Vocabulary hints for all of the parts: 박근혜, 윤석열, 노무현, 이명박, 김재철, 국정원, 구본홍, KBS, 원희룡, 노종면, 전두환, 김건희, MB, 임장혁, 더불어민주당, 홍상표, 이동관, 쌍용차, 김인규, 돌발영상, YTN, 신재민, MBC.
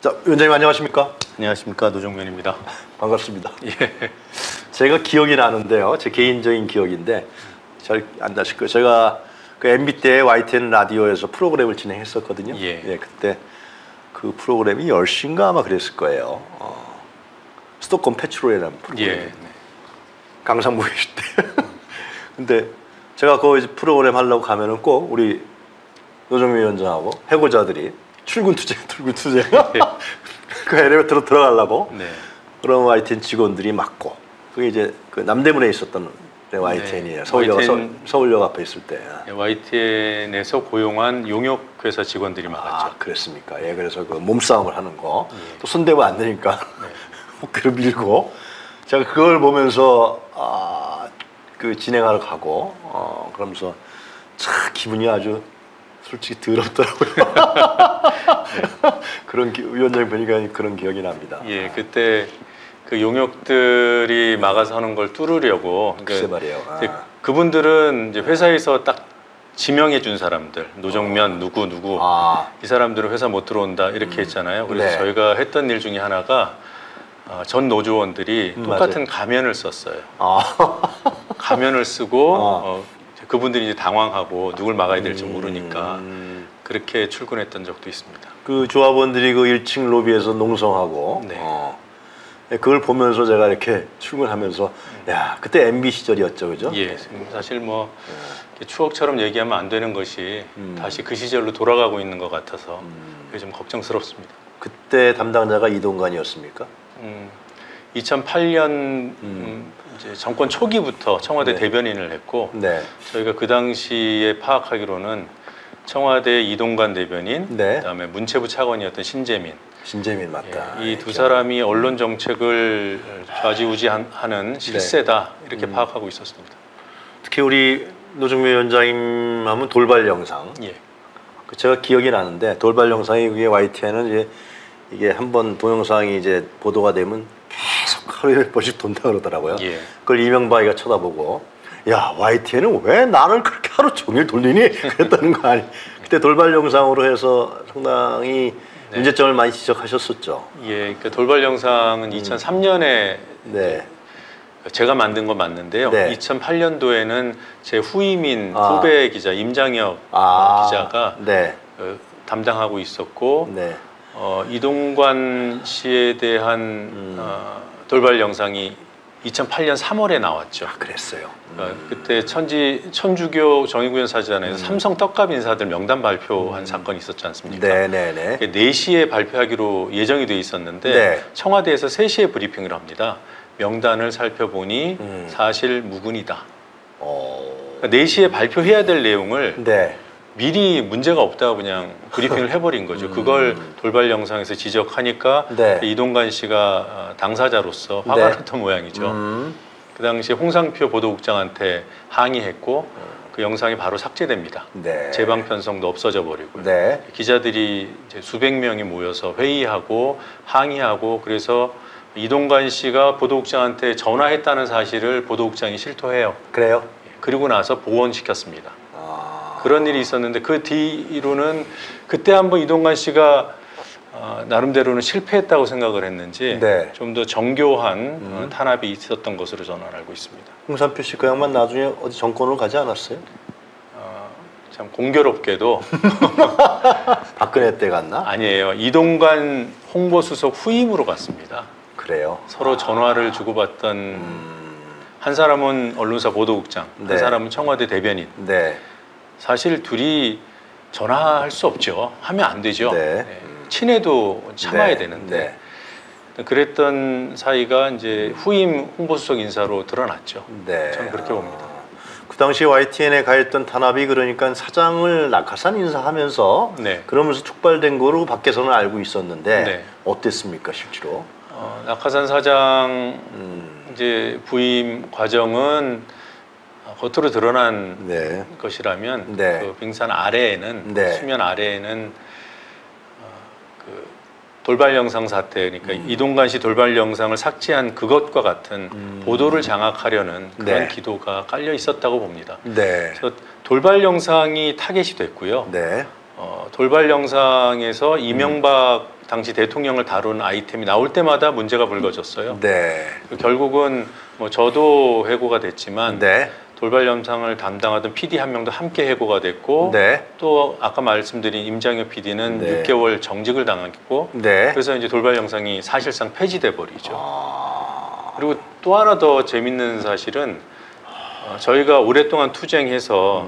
자, 위원장님 안녕하십니까? 안녕하십니까, 노종면입니다. 반갑습니다. 예. 제가 기억이 나는데요, 제 개인적인 기억인데 잘 안 나실 거예요. 제가 그 MB 때 YTN 라디오에서 프로그램을 진행했었거든요. 예. 예, 그때 그 프로그램이 10시인가 아마 그랬을 거예요. 수도권 패치로라는 프로그램. 예. 네. 강산구에 있을 때. 근데 제가 그 프로그램 하려고 가면은 꼭 우리 노종면 위원장하고 해고자들이 출근 투쟁. 그 엘리베이터로 들어가려고. 네. 그런 YTN 직원들이 막고. 그게 이제 그 남대문에 있었던 YTN이에요. 네. 서울역 앞에 있을 때. YTN에서 고용한 용역회사 직원들이 막았죠. 아, 그랬습니까? 예, 그래서 그 몸싸움을 하는 거. 예. 또 손대면 안 되니까. 네. 어깨를 밀고. 제가 그걸 보면서, 아, 그 진행하러 가고, 그러면서 참 기분이 아주 솔직히 더럽더라고요. 네. 그런 위원장 보니까 그런 기억이 납니다. 예, 그때 그 용역들이 막아서 하는 걸 뚫으려고. 글쎄 말이에요. 아. 그분들은 이제 회사에서 딱 지명해 준 사람들, 노종면 누구 아. 이 사람들은 회사 못 들어온다 이렇게 했잖아요. 그래서 네. 저희가 했던 일 중에 하나가 전 노조원들이 똑같은 맞아요. 가면을 썼어요. 아. 가면을 쓰고. 그분들이 이제 당황하고 누굴 막아야 될지 모르니까 그렇게 출근했던 적도 있습니다. 그 조합원들이 그 1층 로비에서 농성하고. 네. 그걸 보면서 제가 이렇게 출근하면서 야, 그때 MB 시절이었죠, 그죠? 예, 사실 뭐 추억처럼 얘기하면 안 되는 것이 다시 그 시절로 돌아가고 있는 것 같아서 그게 좀 걱정스럽습니다. 그때 담당자가 이동관이었습니까? 2008년 이제 정권 초기부터 청와대 네. 대변인을 했고. 네. 저희가 그 당시에 파악하기로는 청와대 이동관 대변인, 네. 그다음에 문체부 차관이었던 신재민 맞다. 예, 이 두 사람이 언론 정책을 좌지우지하는 실세다. 네. 이렇게 파악하고 있었습니다. 특히 우리 노종면 위원장님 하면 돌발 영상. 예. 제가 기억이 나는데 돌발 영상이 그게 YTN은 이제 이게 한번 동영상이 이제 보도가 되면 계속 하루에 10번씩 돈다 그러더라고요. 예. 그걸 이명박이가 쳐다보고 야, YTN은 왜 나를 그렇게 하루 종일 돌리니? 그랬다는 거 아니. 그때 돌발 영상으로 해서 상당히 네. 문제점을 많이 지적하셨었죠. 예, 그 돌발 영상은 2003년에 네. 제가 만든 건 맞는데요. 네. 2008년도에는 제 후임인 후배 기자 임장혁 기자가 네. 담당하고 있었고. 네. 이동관 씨에 대한 돌발 영상이 2008년 3월에 나왔죠. 아, 그랬어요. 그때 천주교 정의구현 사진에서 삼성 떡값 인사들 명단 발표한 사건이 있었지 않습니까? 네네네. 4시에 발표하기로 예정이 돼 있었는데 네. 청와대에서 3시에 브리핑을 합니다. 명단을 살펴보니 사실 무근이다. 그러니까 4시에 발표해야 될 내용을 네. 미리 문제가 없다고 그냥 브리핑을 해버린 거죠. 그걸 돌발 영상에서 지적하니까 네. 이동관 씨가 당사자로서 화가 네. 났던 모양이죠. 그 당시에 홍상표 보도국장한테 항의했고 그 영상이 바로 삭제됩니다. 네. 재방 편성도 없어져 버리고요. 네. 기자들이 이제 수백 명이 모여서 회의하고 항의하고 그래서 이동관 씨가 보도국장한테 전화했다는 사실을 보도국장이 실토해요. 그래요? 그리고 나서 보원시켰습니다. 그런 일이 있었는데 그 뒤로는 그때 한번 이동관 씨가 나름대로는 실패했다고 생각을 했는지 네. 좀 더 정교한 탄압이 있었던 것으로 저는 알고 있습니다. 홍상표 씨 그 양반 나중에 어디 정권으로 가지 않았어요? 참 공교롭게도 박근혜 때 갔나? 아니에요. 이동관 홍보수석 후임으로 갔습니다. 그래요? 서로 전화를 주고받던 한 사람은 언론사 보도국장, 네. 한 사람은 청와대 대변인. 네. 사실 둘이 전화할 수 없죠. 하면 안 되죠. 네. 네. 친해도 참아야 네. 되는데 네. 그랬던 사이가 이제 후임 홍보수석 인사로 드러났죠. 네. 저는 그렇게 봅니다. 그 당시 YTN에 가했던 탄압이 그러니까 사장을 낙하산 인사하면서 네. 그러면서 촉발된 거로 밖에서는 알고 있었는데 네. 어땠습니까 실제로? 낙하산 사장 이제 부임 과정은 겉으로 드러난 네. 것이라면 네. 그 빙산 아래에는 네. 수면 아래에는 그 돌발 영상 사태 그러니까 이동관 씨 돌발 영상을 삭제한 그것과 같은 보도를 장악하려는 그런 네. 기도가 깔려 있었다고 봅니다. 네. 그래서 돌발 영상이 타겟이 됐고요. 네. 돌발 영상에서 이명박 당시 대통령을 다룬 아이템이 나올 때마다 문제가 불거졌어요. 네. 결국은 뭐 저도 해고가 됐지만 네. 돌발 영상을 담당하던 PD 한 명도 함께 해고가 됐고 네. 또 아까 말씀드린 임장혁 PD는 네. 6개월 정직을 당했고 네. 그래서 이제 돌발 영상이 사실상 폐지돼 버리죠. 아... 그리고 또 하나 더 재밌는 사실은 저희가 오랫동안 투쟁해서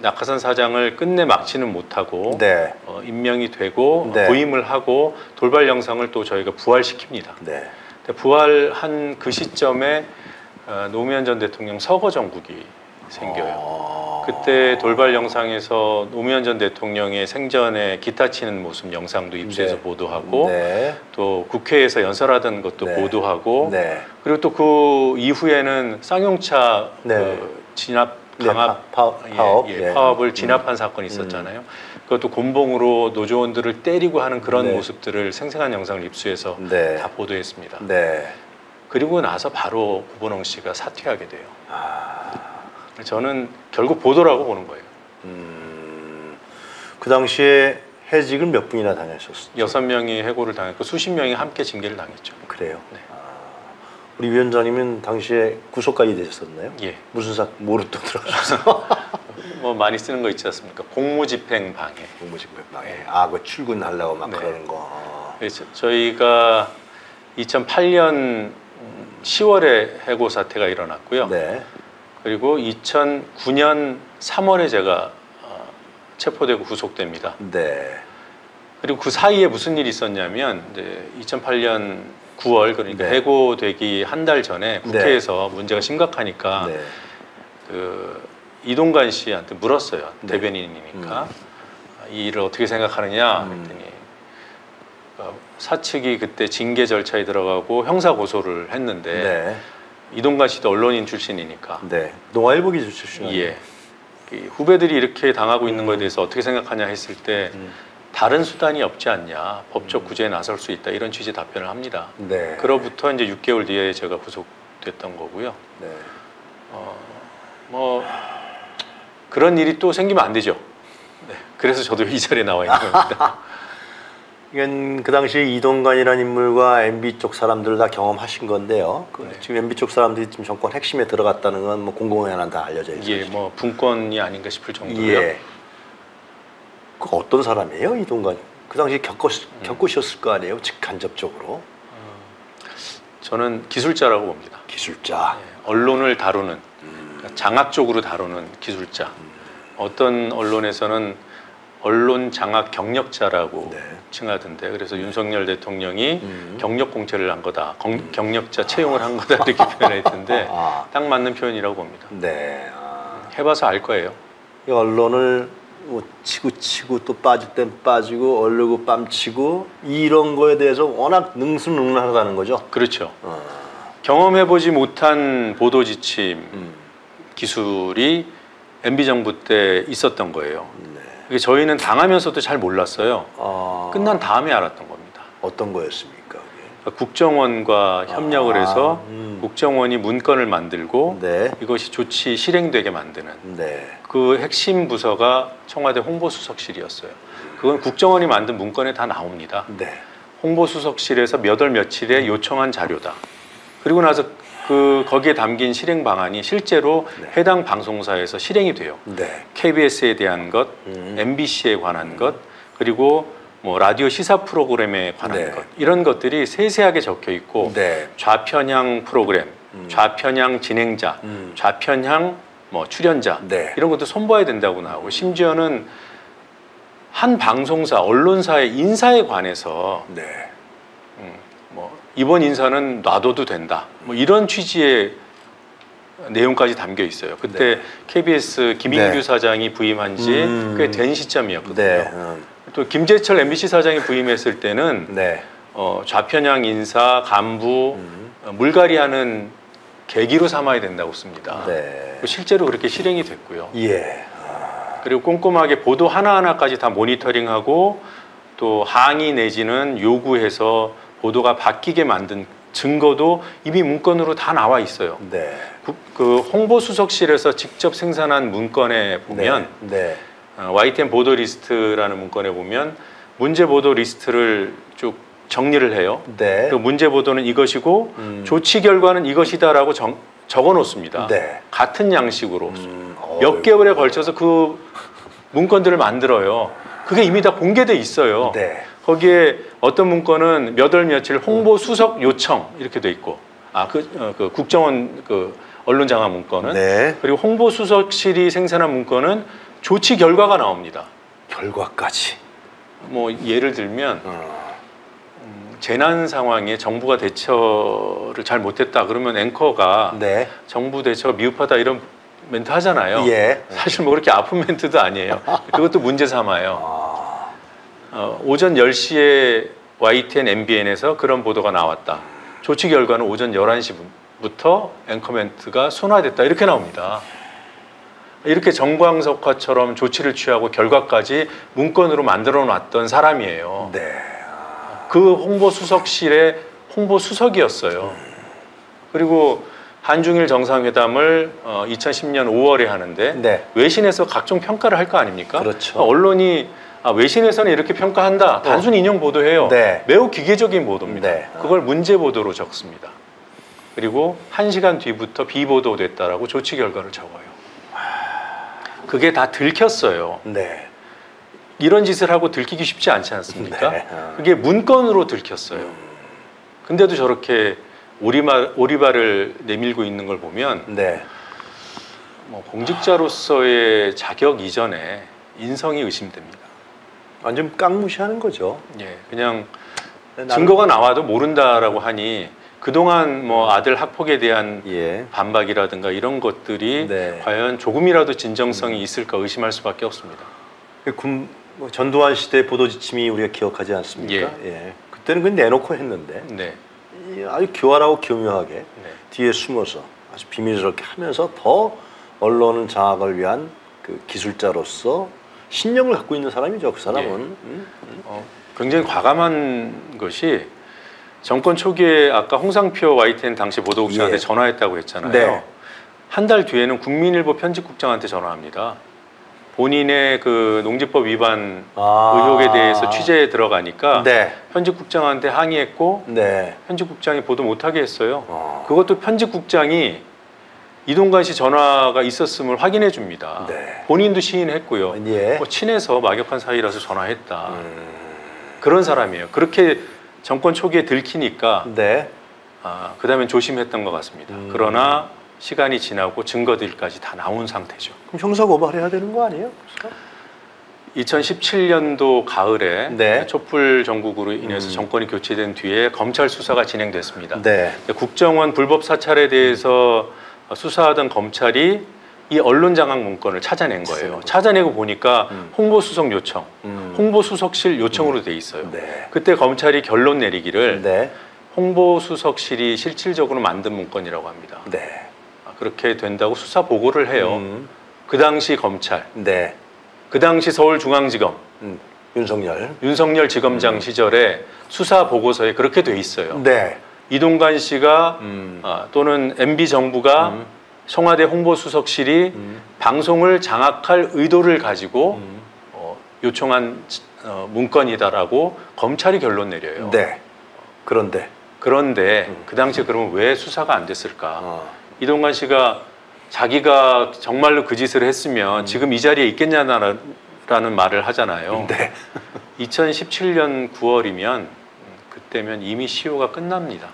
낙하산 사장을 끝내 막지는 못하고 네. 임명이 되고 네. 부임을 하고 돌발 영상을 또 저희가 부활시킵니다. 네. 부활한 그 시점에 노무현 전 대통령 서거 정국이 생겨요. 그때 돌발 영상에서 노무현 전 대통령의 생전에 기타 치는 모습 영상도 입수해서 네. 보도하고 네. 또 국회에서 연설하던 것도 네. 보도하고 네. 그리고 또 그 이후에는 쌍용차 네. 그 진압 강압 파업을 진압한 사건이 있었잖아요. 그것도 곤봉으로 노조원들을 때리고 하는 그런 네. 모습들을 생생한 영상을 입수해서 네. 다 보도했습니다. 네. 그리고 나서 바로 구본홍 씨가 사퇴하게 돼요. 아... 저는 결국 보도라고 보는 거예요. 그 당시에 해직을 몇 분이나 당하셨어요? 6명이 해고를 당했고 수십 명이 함께 징계를 당했죠. 그래요? 네. 아... 우리 위원장님은 당시에 구속까지 되셨었나요? 예. 무슨 뭐로 또 들어가셨어요? 뭐 많이 쓰는 거 있지 않습니까? 공무집행 방해. 공무집행 방해. 네. 아, 그 출근하려고 막 네. 그러는 거. 그래서 저희가 2008년 10월에 해고 사태가 일어났고요. 네. 그리고 2009년 3월에 제가 체포되고 구속됩니다. 네. 그리고 그 사이에 무슨 일이 있었냐면 이제 2008년 9월 그러니까 네. 해고되기 한 달 전에 국회에서 네. 문제가 심각하니까 네. 그 이동관 씨한테 물었어요. 네. 대변인이니까 이 일을 어떻게 생각하느냐 그랬더니 사측이 그때 징계 절차에 들어가고 형사 고소를 했는데 네. 이동관 씨도 언론인 출신이니까 네. 동아일보 기자 출신이에요. 예. 후배들이 이렇게 당하고 있는 거에 대해서 어떻게 생각하냐 했을 때 다른 수단이 없지 않냐, 법적 구제에 나설 수 있다 이런 취지 답변을 합니다. 네. 그로부터 이제 6개월 뒤에 제가 구속됐던 거고요. 네. 뭐 그런 일이 또 생기면 안 되죠. 네. 그래서 저도 이 자리에 나와 있는 겁니다. 이건 그 당시 이동관이라는 인물과 MB 쪽 사람들을 다 경험하신 건데요. 네. 지금 MB 쪽 사람들이 지금 정권 핵심에 들어갔다는 건 뭐 공공연한 다 알려져 있어요. 예, 뭐 분권이 아닌가 싶을 정도로요. 예. 그 어떤 사람이에요, 이동관? 그 당시 겪으셨을 거 아니에요, 직간접적으로? 저는 기술자라고 봅니다. 기술자. 예, 언론을 다루는 장악 쪽으로 다루는 기술자. 어떤 언론에서는 언론 장악 경력자라고 네. 칭하던데 그래서 윤석열 대통령이 경력 공채를 한 거다, 경력자 채용을 한 거다 이렇게 표현했던데 딱 맞는 표현이라고 봅니다. 네. 해봐서 알 거예요. 이 언론을 뭐 치고 또 빠질 땐 빠지고 얼르고 뺨치고 이런 거에 대해서 워낙 능수능란하다는 거죠? 그렇죠. 경험해보지 못한 보도지침 기술이 MB정부 때 있었던 거예요. 네. 저희는 당하면서도 잘 몰랐어요. 끝난 다음에 알았던 겁니다. 어떤 거였습니까? 그게? 국정원과 협력을 해서 국정원이 문건을 만들고 네. 이것이 조치 실행되게 만드는 네. 그 핵심 부서가 청와대 홍보수석실이었어요. 그건 국정원이 만든 문건에 다 나옵니다. 네. 홍보수석실에서 몇 월 며칠에 요청한 자료다. 그리고 나서 그 거기에 담긴 실행 방안이 실제로 네. 해당 방송사에서 실행이 돼요. 네. KBS에 대한 것, MBC에 관한 것, 그리고 뭐 라디오 시사 프로그램에 관한 네. 것 이런 것들이 세세하게 적혀 있고 네. 좌편향 프로그램, 좌편향 진행자, 좌편향 뭐 출연자 네. 이런 것도 손봐야 된다고 나오고 심지어는 한 방송사, 언론사의 인사에 관해서 네. 뭐 이번 인사는 놔둬도 된다. 뭐 이런 취지의 내용까지 담겨 있어요. 그때 네. KBS 김인규 네. 사장이 부임한 지 꽤 된 시점이었거든요. 네. 또 김재철 MBC 사장이 부임했을 때는 네. 좌편향 인사, 간부, 물갈이하는 계기로 삼아야 된다고 씁니다. 네. 실제로 그렇게 실행이 됐고요. 예. 그리고 꼼꼼하게 보도 하나하나까지 다 모니터링하고 또 항의 내지는 요구해서 보도가 바뀌게 만든 증거도 이미 문건으로 다 나와 있어요. 네. 그 홍보수석실에서 직접 생산한 문건에 보면 네. 네. YTN 보도 리스트라는 문건에 보면 문제 보도 리스트를 쭉 정리를 해요. 네. 그 문제 보도는 이것이고 조치 결과는 이것이다라고 적어 놓습니다. 네. 같은 양식으로 몇 개월에 걸쳐서 그 문건들을 만들어요. 그게 이미 다 공개돼 있어요. 네. 거기에 어떤 문건은 몇 월 며칠 홍보 수석 요청 이렇게 돼 있고, 그 국정원 그 언론 장악 문건은 네. 그리고 홍보 수석실이 생산한 문건은 조치 결과가 나옵니다. 결과까지. 뭐 예를 들면 재난 상황에 정부가 대처를 잘 못했다 그러면 앵커가 네. 정부 대처가 미흡하다 이런 멘트 하잖아요. 예. 사실 뭐 그렇게 아픈 멘트도 아니에요. 그것도 문제 삼아요. 오전 10시에 YTN, MBN에서 그런 보도가 나왔다. 조치 결과는 오전 11시부터 앵커 멘트가 순화됐다. 이렇게 나옵니다. 이렇게 정광석화처럼 조치를 취하고 결과까지 문건으로 만들어 놨던 사람이에요. 네. 그 홍보수석실의 홍보수석이었어요. 그리고 한중일 정상회담을 2010년 5월에 하는데 네. 외신에서 각종 평가를 할 거 아닙니까? 그렇죠. 언론이 외신에서는 이렇게 평가한다. 단순 인용 보도해요. 네. 매우 기계적인 보도입니다. 네. 그걸 문제 보도로 적습니다. 그리고 1시간 뒤부터 비보도됐다라고 조치 결과를 적어요. 그게 다 들켰어요. 네. 이런 짓을 하고 들키기 쉽지 않지 않습니까? 네. 그게 문건으로 들켰어요. 근데도 저렇게 오리발을 내밀고 있는 걸 보면 네. 뭐 공직자로서의 자격 이전에 인성이 의심됩니다. 완전 깡무시하는 거죠. 예, 그냥 증거가 나와도 모른다라고 하니 그동안 뭐 아들 학폭에 대한 예. 반박이라든가 이런 것들이 네. 과연 조금이라도 진정성이 있을까 의심할 수밖에 없습니다. 전두환 시대 보도 지침이 우리가 기억하지 않습니까? 예. 예. 그때는 그냥 내놓고 했는데 네. 아주 교활하고 교묘하게 네. 뒤에 숨어서 아주 비밀스럽게 하면서 더 언론을 장악을 위한 그 기술자로서 신념을 갖고 있는 사람이죠. 그 사람은. 예. 굉장히 과감한 것이 정권 초기에 아까 홍상표 YTN 당시 보도국장한테 예. 전화했다고 했잖아요. 네. 한 달 뒤에는 국민일보 편집국장한테 전화합니다. 본인의 그 농지법 위반 의혹에 대해서 취재에 들어가니까 네. 편집국장한테 항의했고 네. 편집국장이 보도 못하게 했어요. 그것도 편집국장이 이동관 씨 전화가 있었음을 확인해 줍니다. 네. 본인도 시인했고요. 예. 뭐 친해서 막역한 사이라서 전화했다. 그런 사람이에요. 그렇게 정권 초기에 들키니까 네. 그 다음엔 조심했던 것 같습니다. 그러나 시간이 지나고 증거들까지 다 나온 상태죠. 그럼 형사고발해야 되는 거 아니에요? 2017년도 가을에 네. 촛불 정국으로 인해서 정권이 교체된 뒤에 검찰 수사가 진행됐습니다. 네. 국정원 불법 사찰에 대해서 수사하던 검찰이 이 언론 장악 문건을 찾아낸 거예요. 찾아내고 보니까 홍보수석 요청, 홍보수석실 요청으로 돼 있어요. 네. 그때 검찰이 결론 내리기를 네. 홍보수석실이 실질적으로 만든 문건이라고 합니다. 네. 그렇게 된다고 수사 보고를 해요. 그 당시 검찰, 네. 그 당시 서울중앙지검, 윤석열 지검장 시절에 수사 보고서에 그렇게 돼 있어요. 네. 이동관 씨가 또는 MB 정부가 청와대 홍보수석실이 방송을 장악할 의도를 가지고 요청한 문건이다라고 검찰이 결론 내려요. 네. 그런데 그 당시에 그러면 왜 수사가 안 됐을까? 이동관 씨가 자기가 정말로 그 짓을 했으면 지금 이 자리에 있겠냐라는 말을 하잖아요. 네. 2017년 9월이면 그때면 이미 시효가 끝납니다.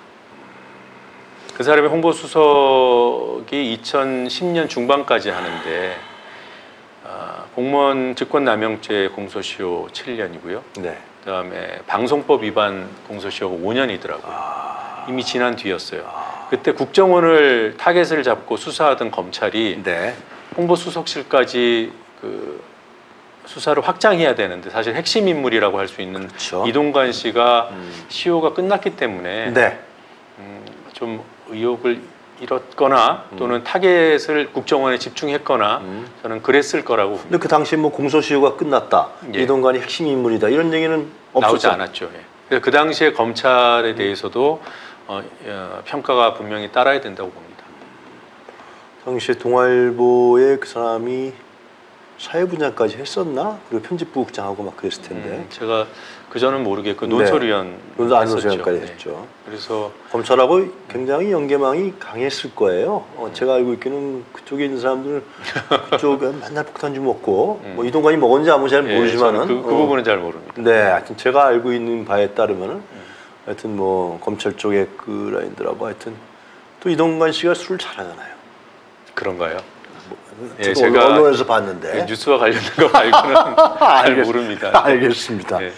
그 사람이 홍보수석이 2010년 중반까지 하는데 공무원 직권남용죄 공소시효 7년이고요. 네. 그다음에 방송법 위반 공소시효가 5년이더라고요. 이미 지난 뒤였어요. 그때 국정원을 타겟을 잡고 수사하던 검찰이 네. 홍보수석실까지 그 수사를 확장해야 되는데 사실 핵심 인물이라고 할 수 있는 그렇죠. 이동관 씨가 시효가 끝났기 때문에 네. 좀 의혹을 잃었거나 또는 타겟을 국정원에 집중했거나 저는 그랬을 거라고 봅니다. 근데 그 당시에 뭐 공소시효가 끝났다. 예. 이동관이 핵심 인물이다. 이런 얘기는 나오지 않았죠. 예. 그래서 그 당시에 검찰에 대해서도 평가가 분명히 따라야 된다고 봅니다. 당시에 동아일보의 그 사람이 사회분야까지 했었나? 그리고 편집부국장하고 막 그랬을 텐데. 제가 그전은 모르겠고 논설위원. 논설위원까지 했죠. 그래서 검찰하고 굉장히 연계망이 강했을 거예요. 제가 알고 있기는 그쪽에 있는 사람들 그쪽에 맨날 폭탄 좀 먹고 뭐 이동관이 먹었는지 아무리 잘 모르지만은 그 부분은 잘 모릅니다. 네, 하여튼 제가 알고 있는 바에 따르면은 하여튼 뭐 검찰 쪽에 그 라인들하고 하여튼 또 이동관 씨가 술을 잘하잖아요. 그런가요? 예, 제가 언론에서 봤는데 뉴스와 관련된 거 말고는 잘 모릅니다. 알겠습니다. 네.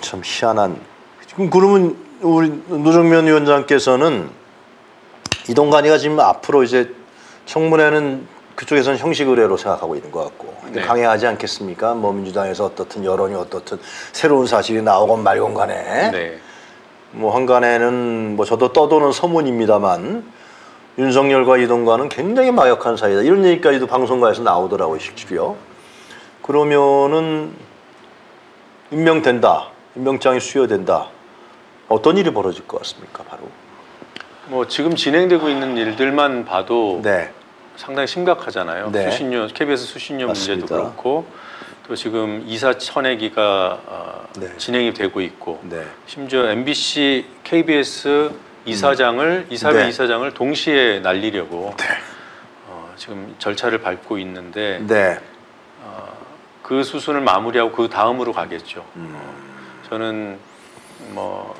참 희한한. 지금 그러면 우리 노종면 위원장께서는 이동관이가 지금 앞으로 이제 청문회는 그쪽에서는 형식 의뢰로 생각하고 있는 것 같고 근데 네. 강행하지 않겠습니까? 뭐 민주당에서 어떻든 여론이 어떻든 새로운 사실이 나오건 말건 간에 네. 뭐 한간에는 뭐 저도 떠도는 소문입니다만 윤석열과 이동관은 굉장히 막역한 사이다. 이런 얘기까지도 방송가에서 나오더라고요, 실제로요. 그러면은 임명된다, 임명장이 수여된다. 어떤 일이 벌어질 것 같습니까, 바로? 뭐 지금 진행되고 있는 일들만 봐도 네. 상당히 심각하잖아요. 네. 수신료, KBS 수신료 맞습니다. 문제도 그렇고 또 지금 이사 천내기가 네. 진행이 되고 있고 네. 심지어 MBC, KBS 이사장을 이사회 네. 이사장을 동시에 날리려고 네. 지금 절차를 밟고 있는데 네. 그 수순을 마무리하고 그 다음으로 가겠죠. 저는 뭐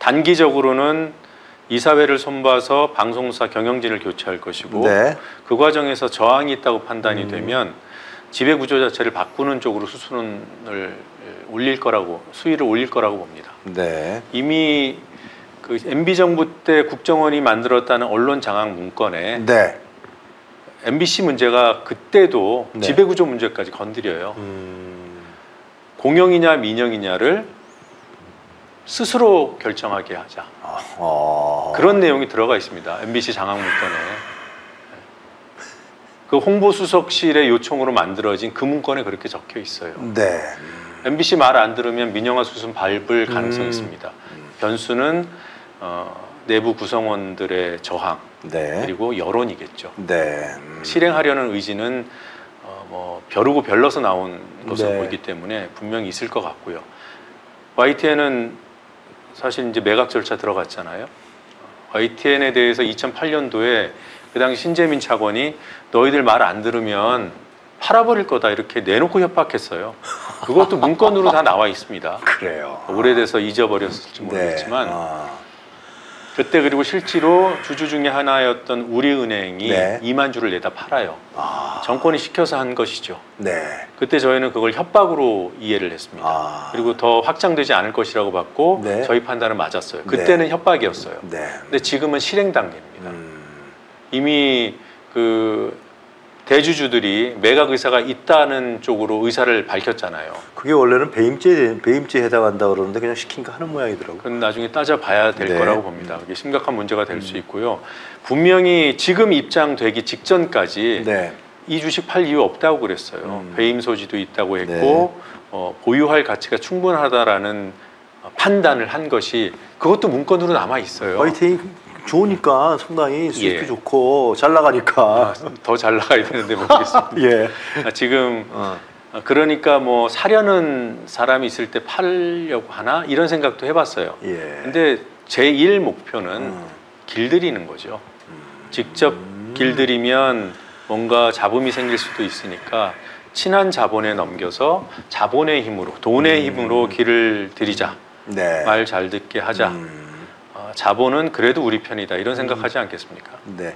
단기적으로는 이사회를 손봐서 방송사 경영진을 교체할 것이고 네. 그 과정에서 저항이 있다고 판단이 되면 지배구조 자체를 바꾸는 쪽으로 수순을 올릴 거라고 수위를 올릴 거라고 봅니다. 네. 이미 그 MB 정부 때 국정원이 만들었다는 언론 장악 문건에 네. MBC 문제가 그때도 네. 지배구조 문제까지 건드려요. 공영이냐 민영이냐를 스스로 결정하게 하자. 그런 내용이 들어가 있습니다. MBC 장악 문건에. 그 홍보수석실의 요청으로 만들어진 그 문건에 그렇게 적혀 있어요. 네. MBC 말 안 들으면 민영화 수순 밟을 가능성이 있습니다. 변수는 내부 구성원들의 저항 네. 그리고 여론이겠죠. 네. 실행하려는 의지는 뭐 벼르고 별러서 나온 것으로 네. 보이기 때문에 분명히 있을 것 같고요. YTN은 사실 이제 매각 절차 들어갔잖아요. YTN에 대해서 2008년도에 그 당시 신재민 차관이 너희들 말 안 들으면 팔아버릴 거다 이렇게 내놓고 협박했어요. 그것도 문건으로 다 나와 있습니다. 그래요. 오래돼서 잊어버렸을지 모르겠지만 네. 그때 그리고 실제로 주주 중에 하나였던 우리은행이 네. 2만 주를 내다 팔아요. 정권이 시켜서 한 것이죠. 네. 그때 저희는 그걸 협박으로 이해를 했습니다. 그리고 더 확장되지 않을 것이라고 봤고 네. 저희 판단은 맞았어요. 그때는 네. 협박이었어요. 네. 근데 지금은 실행 단계입니다. 이미 그 대주주들이 매각 의사가 있다는 쪽으로 의사를 밝혔잖아요. 그게 원래는 배임죄에 해당한다 그러는데 그냥 시킨가 하는 모양이더라고요. 그건 나중에 따져봐야 될 네. 거라고 봅니다. 그게 심각한 문제가 될 수 있고요. 분명히 지금 입장되기 직전까지 네. 이 주식 팔 이유 없다고 그랬어요. 배임 소지도 있다고 했고 네. 보유할 가치가 충분하다라는 판단을 한 것이 그것도 문건으로 남아 있어요. 화이팅! 좋으니까 상당히 수익도 예. 좋고 잘 나가니까 더 잘 나가야 되는데 모르겠습니다. 예. 지금 그러니까 뭐 사려는 사람이 있을 때 팔려고 하나 이런 생각도 해봤어요. 예. 근데 제1 목표는 길들이는 거죠. 직접 길들이면 뭔가 잡음이 생길 수도 있으니까 친한 자본에 넘겨서 자본의 힘으로 돈의 힘으로 길을 들이자. 네. 말 잘 듣게 하자. 자본은 그래도 우리 편이다 이런 생각하지 않겠습니까? 네.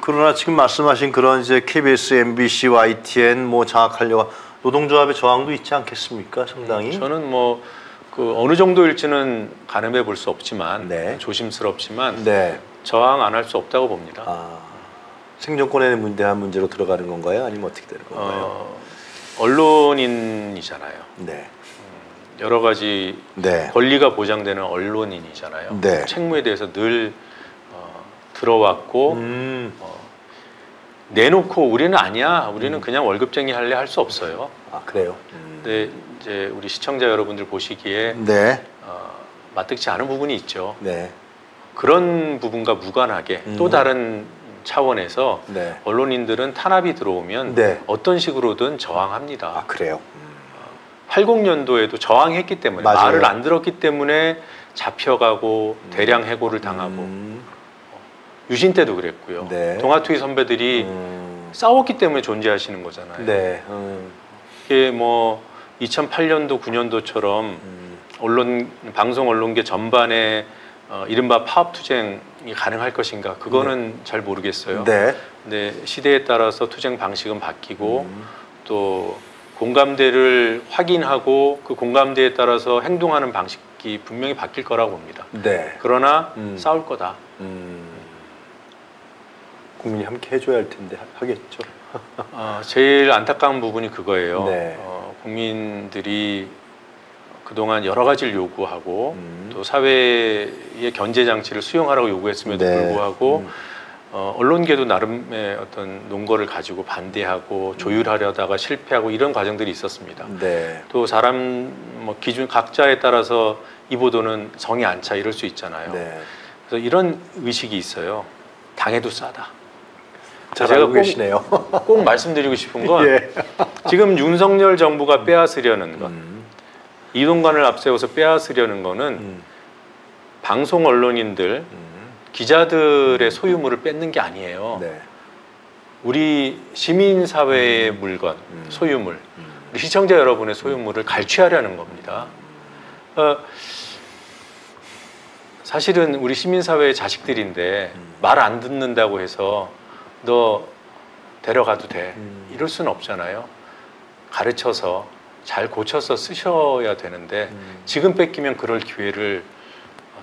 그러나 지금 말씀하신 그런 이제 KBS, MBC, YTN 뭐 장악하려고 노동조합의 저항도 있지 않겠습니까? 상당히. 저는 뭐 그 어느 정도일지는 가늠해 볼 수 없지만 네. 조심스럽지만 네. 저항 안 할 수 없다고 봅니다. 생존권에 대한 문제로 들어가는 건가요? 아니면 어떻게 되는 건가요? 언론인이잖아요. 네. 여러 가지 네. 권리가 보장되는 언론인이잖아요. 네. 책무에 대해서 늘 들어왔고 내놓고 우리는 아니야. 우리는 그냥 월급쟁이 할래 할 수 없어요. 아 그래요? 근데 이제 우리 시청자 여러분들 보시기에 네. 맞득지 않은 부분이 있죠. 네. 그런 부분과 무관하게 또 다른 차원에서 네. 언론인들은 탄압이 들어오면 네. 어떤 식으로든 저항합니다. 아, 그래요? 80년도에도 저항했기 때문에 맞아요. 말을 안 들었기 때문에 잡혀가고 대량 해고를 당하고 유신 때도 그랬고요. 네. 동아투기 선배들이 싸웠기 때문에 존재하시는 거잖아요. 네. 이게 뭐 2008년도 9년도처럼 언론 방송 언론계 전반에 이른바 파업투쟁이 가능할 것인가 그거는 네. 잘 모르겠어요. 네. 근데 시대에 따라서 투쟁 방식은 바뀌고 또 공감대를 확인하고 그 공감대에 따라서 행동하는 방식이 분명히 바뀔 거라고 봅니다. 네. 그러나 싸울 거다. 국민이 함께 해줘야 할 텐데 하겠죠. 제일 안타까운 부분이 그거예요. 네. 국민들이 그동안 여러 가지를 요구하고 또 사회의 견제 장치를 수용하라고 요구했음에도 네. 불구하고 언론계도 나름의 어떤 논거를 가지고 반대하고 조율하려다가 실패하고 이런 과정들이 있었습니다. 네. 또 사람 뭐 기준 각자에 따라서 이 보도는 성이 안 차 이럴 수 있잖아요. 네. 그래서 이런 의식이 있어요. 당해도 싸다. 잘 알고 계시네요. 꼭 말씀드리고 싶은 건 예. 지금 윤석열 정부가 빼앗으려는 건 이동관을 앞세워서 빼앗으려는 거는 방송 언론인들 기자들의 소유물을 뺏는 게 아니에요. 네. 우리 시민사회의 물건, 소유물, 우리 시청자 여러분의 소유물을 갈취하려는 겁니다. 사실은 우리 시민사회의 자식들인데 말 안 듣는다고 해서 너 데려가도 돼. 이럴 수는 없잖아요. 가르쳐서 잘 고쳐서 쓰셔야 되는데 지금 뺏기면 그럴 기회를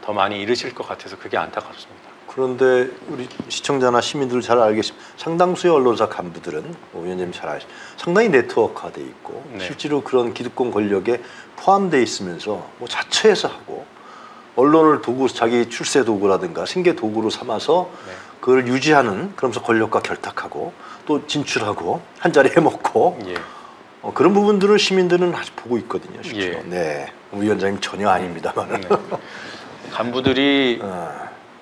더 많이 잃으실 것 같아서 그게 안타깝습니다. 그런데 우리 시청자나 시민들 잘 알겠지만 상당수의 언론사 간부들은 위원장님 잘 아시죠. 상당히 네트워크화돼 있고 네. 실제로 그런 기득권 권력에 포함돼 있으면서 뭐 자처해서 하고 언론을 도구, 자기 출세 도구라든가 생계 도구로 삼아서 네. 그걸 유지하는 그러면서 권력과 결탁하고 또 진출하고 한 자리에 먹고 예. 그런 부분들을 시민들은 아직 보고 있거든요. 실제로. 예. 네, 위원장님 전혀 아닙니다만. 네. 간부들이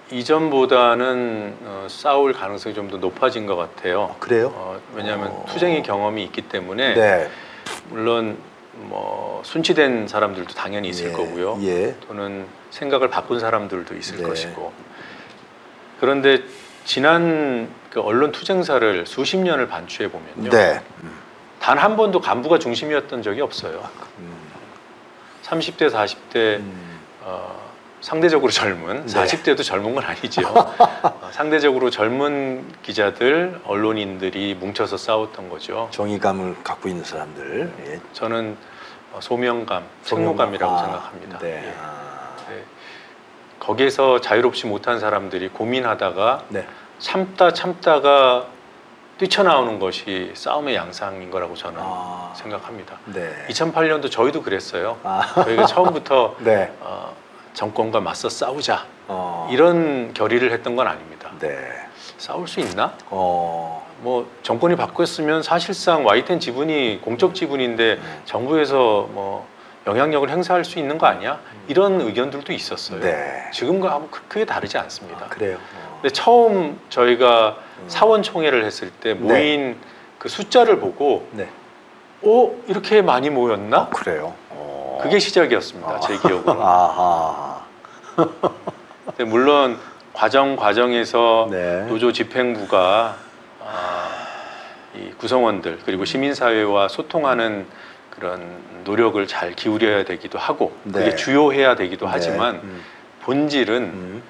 이전보다는 싸울 가능성이 좀 더 높아진 것 같아요. 그래요? 왜냐하면 투쟁의 경험이 있기 때문에 네. 물론 뭐 순치된 사람들도 당연히 있을 예. 거고요. 예. 또는 생각을 바꾼 사람들도 있을 예. 것이고. 그런데 지난 그 언론 투쟁사를 수십 년을 반추해 보면요. 네. 단 한 번도 간부가 중심이었던 적이 없어요. 30대, 40대 상대적으로 젊은, 네. 40대도 젊은 건 아니죠. 상대적으로 젊은 기자들, 언론인들이 뭉쳐서 싸웠던 거죠. 정의감을 갖고 있는 사람들. 예. 저는 소명감, 책무감이라고 생각합니다. 네. 예. 네. 거기에서 자유롭지 못한 사람들이 고민하다가 네. 참다가 뛰쳐나오는 것이 싸움의 양상인 거라고 저는 생각합니다. 네. 2008년도 저희도 그랬어요. 저희가 처음부터 네. 정권과 맞서 싸우자 이런 결의를 했던 건 아닙니다. 네. 싸울 수 있나? 뭐 정권이 바뀌었으면 사실상 YTN 지분이 공적 지분인데 정부에서 뭐 영향력을 행사할 수 있는 거 아니야? 이런 의견들도 있었어요. 네. 지금과 아무 크게 다르지 않습니다. 그래요. 근데 처음 저희가 사원총회를 했을 때 모인 네. 그 숫자를 보고 네. 이렇게 많이 모였나? 그래요. 그게 시작이었습니다. 제 기억으로는. 아하. 근데 물론 과정에서 네. 노조 집행부가 이 구성원들 그리고 시민사회와 소통하는 그런 노력을 잘 기울여야 되기도 하고 네. 그게 주요해야 되기도 네. 하지만 본질은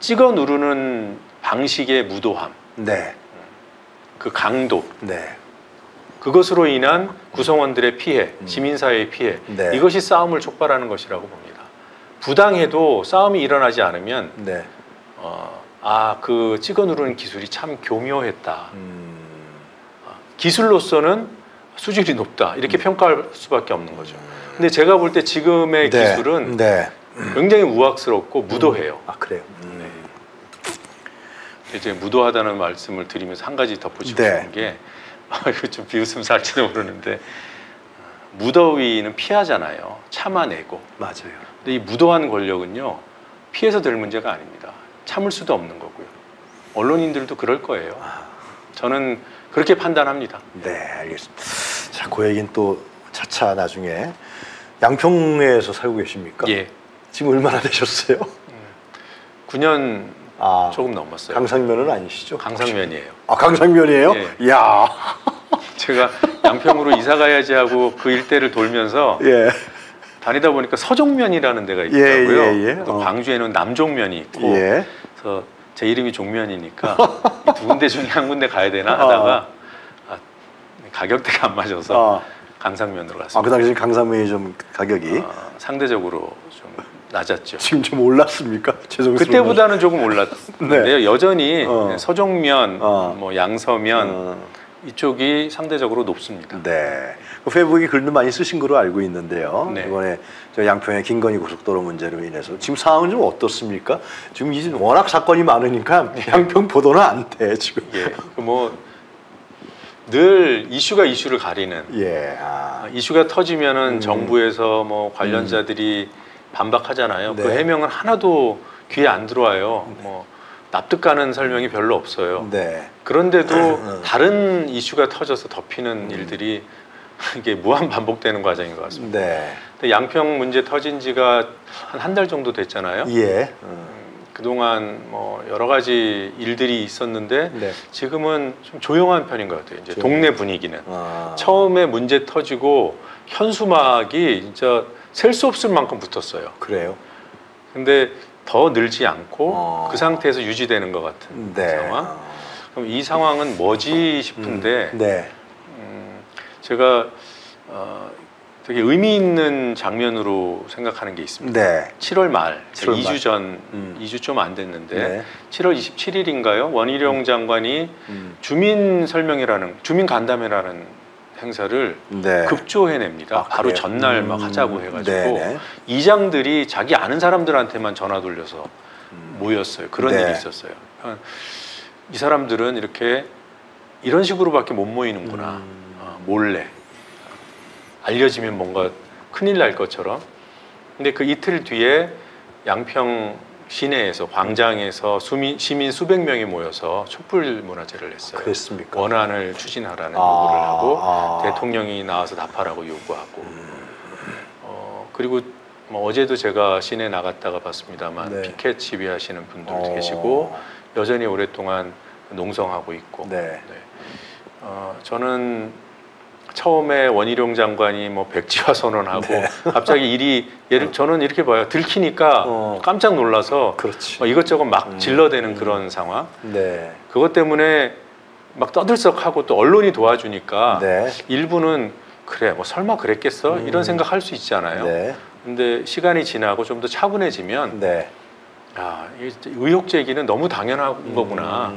찍어 누르는 방식의 무도함, 네. 그 강도, 네. 그것으로 인한 구성원들의 피해, 시민사회의 피해 네. 이것이 싸움을 촉발하는 것이라고 봅니다. 부당해도 싸움이 일어나지 않으면 네. 그 찍어 누르는 기술이 참 교묘했다. 기술로서는 수준이 높다 이렇게 평가할 수밖에 없는 거죠. 근데 제가 볼 때 지금의 네. 기술은 네. 굉장히 우악스럽고 무도해요. 아 그래요? 네. 이제 무도하다는 말씀을 드리면서 한 가지 덧붙이고 네. 싶은 게 이거 좀 비웃음 살지도 모르는데 무더위는 피하잖아요. 참아내고. 맞아요. 근데 이 무도한 권력은요 피해서 될 문제가 아닙니다. 참을 수도 없는 거고요. 언론인들도 그럴 거예요. 저는 그렇게 판단합니다. 네, 알겠습니다. 자, 그 얘기는 또 차차 나중에. 양평에서 살고 계십니까? 예. 지금 얼마나 되셨어요? 9년 조금 넘었어요. 강상면은 아니시죠? 강상면이에요. 아, 강상면이에요? 예. 이야. 제가 양평으로 이사 가야지 하고 그 일대를 돌면서 예. 다니다 보니까 서종면이라는 데가 있더라고요. 예, 예, 예. 또 광주에는 남종면이 있고 예. 그래서 제 이름이 종면이니까 이 두 군데 중에 한 군데 가야 되나 하다가 가격대가 안 맞아서 강상면으로 갔습니다. 아, 그 당시 강상면이 좀 가격이 상대적으로 좀 낮았죠. 지금 좀 올랐습니까? 죄송합니다. 그때보다는 조금 올랐는데요. 네. 여전히 서종면, 뭐 양서면 이쪽이 상대적으로 높습니다. 네. 페이북에 글도 많이 쓰신 거로 알고 있는데요. 네. 이번에 저 양평의 김건희 고속도로 문제로 인해서 지금 상황은 좀 어떻습니까? 지금 이제 워낙 사건이 많으니까 예. 양평 보도는 안 돼 지금. 예. 뭐 늘 이슈가 이슈를 가리는 예. 이슈가 터지면은 정부에서 뭐 관련자들이 반박하잖아요. 네. 그 해명은 하나도 귀에 안 들어와요. 네. 뭐 납득가는 설명이 별로 없어요. 네. 그런데도 다른 이슈가 터져서 덮이는 일들이 이게 무한 반복되는 과정인 것 같습니다. 네. 근데 양평 문제 터진 지가 한 달 정도 됐잖아요. 예. 그동안 뭐 여러 가지 일들이 있었는데 네. 지금은 좀 조용한 편인 것 같아요. 이제 동네 분위기는. 처음에 문제 터지고 현수막이 진짜 셀 수 없을 만큼 붙었어요. 그래요? 근데 더 늘지 않고 그 상태에서 유지되는 것 같은 네. 상황. 그럼 이 상황은 뭐지 싶은데 네. 제가 되게 의미 있는 장면으로 생각하는 게 있습니다. 네. 7월 말, 2주 전, 2주 좀 안 됐는데 네. 7월 27일인가요? 원희룡 장관이 주민 설명회라는, 주민 간담회라는 행사를 네. 급조해냅니다. 바로 전날 막 하자고 해가지고 네네. 이장들이 자기 아는 사람들한테만 전화 돌려서 모였어요. 그런 네. 일이 있었어요. 이 사람들은 이렇게 이런 식으로밖에 못 모이는구나. 몰래. 알려지면 뭔가 큰일 날 것처럼. 근데 그 이틀 뒤에 양평 시내에서 광장에서 시민 수백 명이 모여서 촛불 문화제를 했어요. 그랬습니까? 원안을 추진하라는 요구를 하고 대통령이 나와서 답하라고 요구하고 그리고 뭐 어제도 제가 시내 나갔다가 봤습니다만 네. 피켓 시위하시는 분들도 계시고 여전히 오랫동안 농성하고 있고 네. 네. 저는 처음에 원희룡 장관이 뭐 백지화 선언하고 네. 갑자기 일이 저는 이렇게 봐요. 들키니까 깜짝 놀라서 뭐 이것저것 막 질러대는 그런 상황. 네. 그것 때문에 막 떠들썩하고 또 언론이 도와주니까 네. 일부는 그래 뭐 설마 그랬겠어? 이런 생각할 수 있잖아요. 네. 근데 시간이 지나고 좀 더 차분해지면 네. 아, 의혹 제기는 너무 당연한 거구나.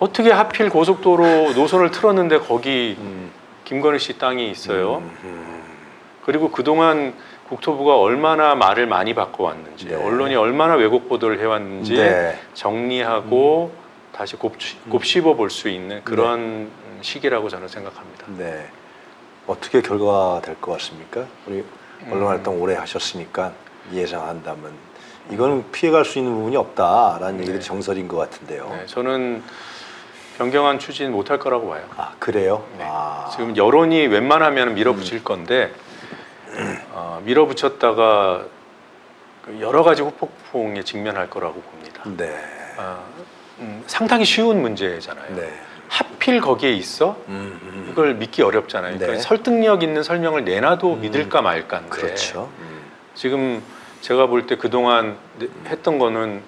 어떻게 하필 고속도로 노선을 틀었는데 거기 김건희 씨 땅이 있어요. 그리고 그동안 국토부가 얼마나 말을 많이 바꿔왔는지 네. 언론이 얼마나 왜곡 보도를 해왔는지 네. 정리하고 다시 곱씹어 볼 수 있는 그런 네. 시기라고 저는 생각합니다. 네. 어떻게 결과가 될 것 같습니까? 우리 언론활동 오래 하셨으니까 예상한다면 이건 피해갈 수 있는 부분이 없다라는 네. 얘기가 정설인 것 같은데요. 네. 저는 변경안 추진 못할 거라고 봐요. 아, 그래요? 네. 지금 여론이 웬만하면 밀어붙일 건데 밀어붙였다가 여러 가지 후폭풍에 직면할 거라고 봅니다. 네. 상당히 쉬운 문제잖아요. 네. 하필 거기에 있어? 이걸 믿기 어렵잖아요. 네. 그러니까 설득력 있는 설명을 내놔도 믿을까 말까인데 그렇죠. 지금 제가 볼 때 그동안 했던 거는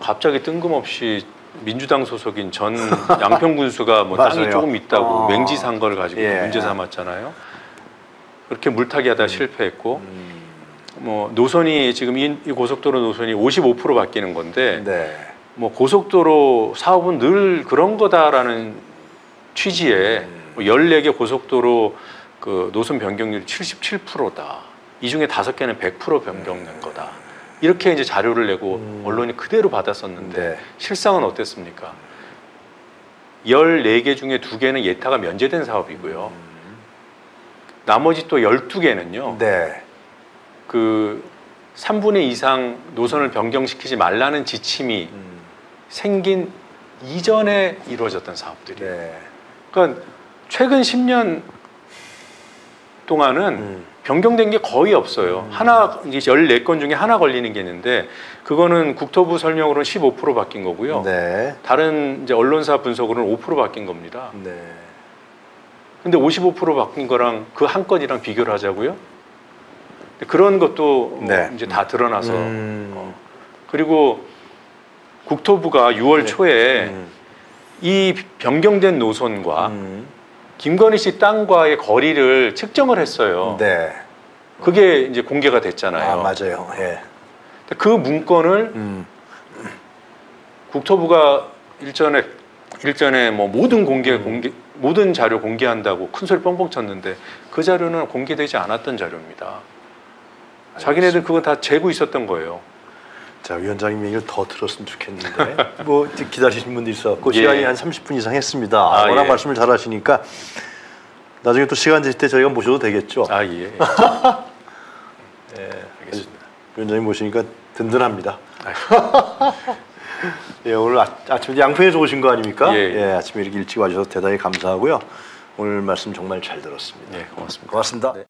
갑자기 뜬금없이 민주당 소속인 전 양평 군수가 뭐 땅이 조금 있다고 맹지 산 걸 가지고 예. 문제 삼았잖아요. 그렇게 물타기 하다 실패했고 뭐 노선이 지금 이 고속도로 노선이 55% 바뀌는 건데 네. 뭐 고속도로 사업은 늘 그런 거다라는 취지에 14개 고속도로 그 노선 변경률이 77%다. 이 중에 5개는 100% 변경된 거다. 이렇게 이제 자료를 내고 언론이 그대로 받았었는데 네. 실상은 어땠습니까? 14개 중에 2개는 예타가 면제된 사업이고요. 나머지 또 12개는요. 네. 그 3분의 2 이상 노선을 변경시키지 말라는 지침이 생긴 이전에 이루어졌던 사업들이. 네. 그러니까 최근 10년 동안은 변경된 게 거의 없어요. 하나, 이제 14건 중에 하나 걸리는 게 있는데, 그거는 국토부 설명으로는 15% 바뀐 거고요. 네. 다른 이제 언론사 분석으로는 5% 바뀐 겁니다. 네. 근데 55% 바뀐 거랑 그 한 건이랑 비교를 하자고요. 그런 것도 네. 이제 다 드러나서. 그리고 국토부가 6월 초에 이 변경된 노선과 김건희 씨 땅과의 거리를 측정을 했어요. 네. 그게 이제 공개가 됐잖아요. 아, 맞아요. 예. 그 문건을 국토부가 일전에 뭐 모든 모든 자료 공개한다고 큰 소리 뻥뻥 쳤는데, 그 자료는 공개되지 않았던 자료입니다. 알겠습니다. 자기네들 그거 다 재고 있었던 거예요. 자, 위원장님 얘기를 더 들었으면 좋겠는데 뭐 기다리신 분도 있었고 예. 시간이 한 30분 이상 했습니다. 아, 워낙 예. 말씀을 잘 하시니까 나중에 또 시간 되실 때 저희가 모셔도 되겠죠. 아, 예. 예. 예, 알겠습니다. 위원장님 모시니까 든든합니다. 예, 오늘 아침에 양평에서 오신 거 아닙니까? 예, 예. 예, 아침에 이렇게 일찍 와주셔서 대단히 감사하고요. 오늘 말씀 정말 잘 들었습니다. 예, 고맙습니다. 고맙습니다. 네.